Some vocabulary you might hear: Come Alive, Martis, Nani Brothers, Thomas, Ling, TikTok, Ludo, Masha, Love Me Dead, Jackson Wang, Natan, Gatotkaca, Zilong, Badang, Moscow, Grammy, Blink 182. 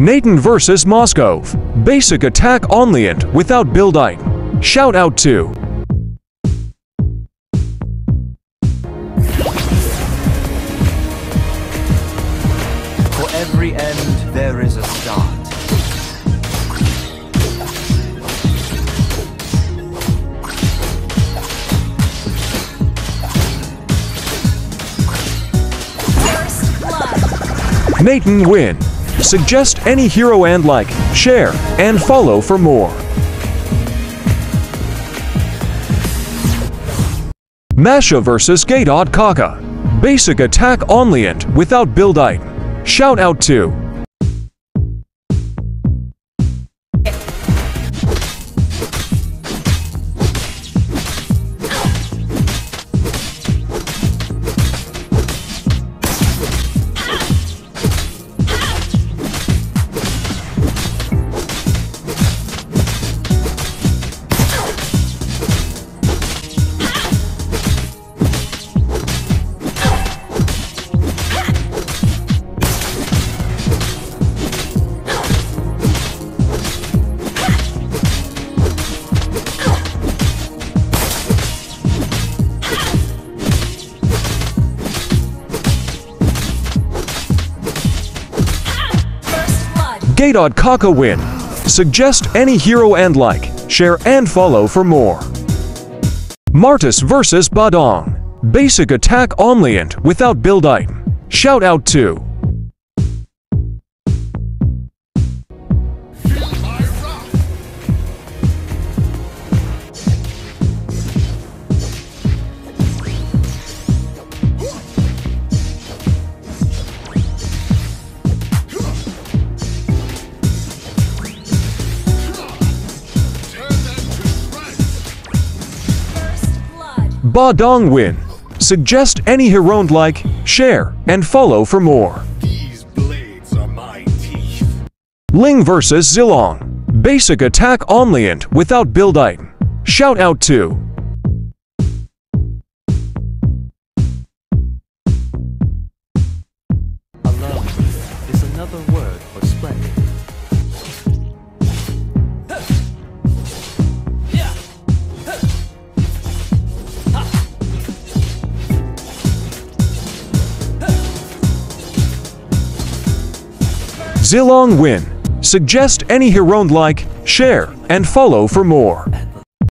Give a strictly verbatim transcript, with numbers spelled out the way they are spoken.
Natan versus. Moscow. Basic attack only and without building. Shout out to For every end there is a start. Natan win. Suggest any hero and like, share, and follow for more. Masha versus. Gatotkaca. Basic attack only and without build item. Shout out to Gatotkaca win. Suggest any hero and like, share and follow for more. Martis versus. Badang. Basic attack only and without build item. Shout out to Badang win. Suggest any hero and like, share, and follow for more. These blades are my teeth. Ling versus. Zilong. Basic attack only and without build item. Shout out to Alone is another word for splendid. Zilong win. Suggest any hero and like, share, and follow for more.